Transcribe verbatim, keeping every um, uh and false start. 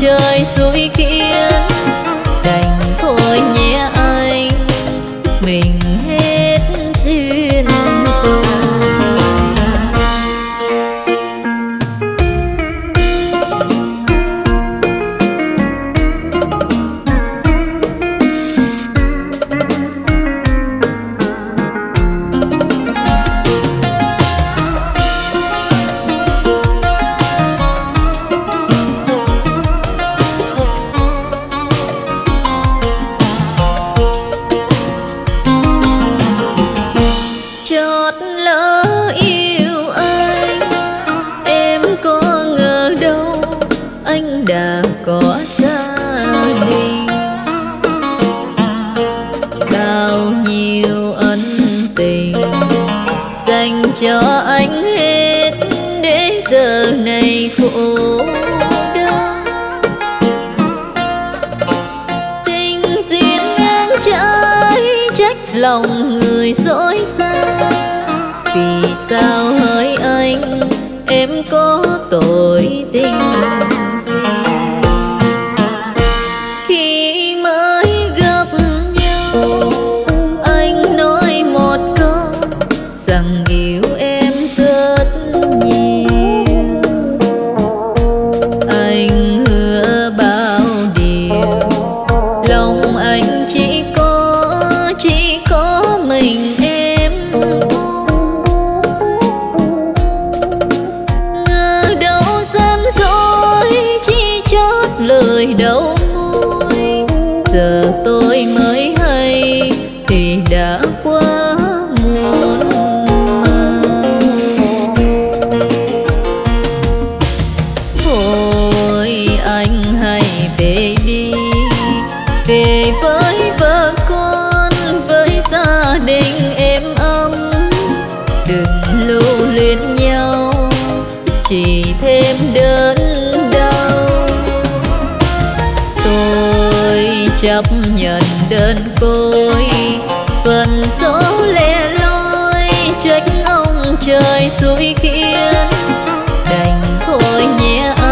trời suối khiến đành thôi nhé.